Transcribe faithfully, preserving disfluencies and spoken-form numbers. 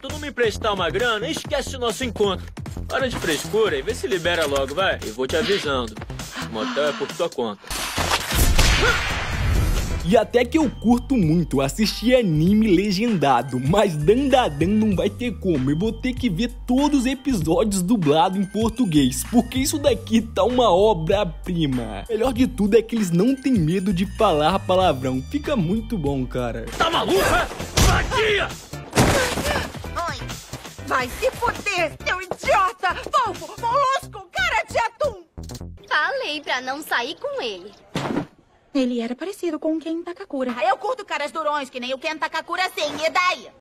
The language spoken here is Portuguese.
tu não me emprestar uma grana, esquece o nosso encontro. Para de frescura e vê se libera logo, vai. Eu vou te avisando. O motel é por tua conta. E até que eu curto muito assistir anime legendado, mas Dandadan não vai ter como. Eu vou ter que ver todos os episódios dublados em português, porque isso daqui tá uma obra-prima. Melhor de tudo é que eles não têm medo de falar palavrão. Fica muito bom, cara. Tá maluca? Vadia! Ai, vai se fuder, seu idiota! Polvo, molusco, cara de atum! Falei pra não sair com ele. Ele era parecido com o Ken Takakura. Eu curto caras durões que nem o Ken Takakura, sim, e daí?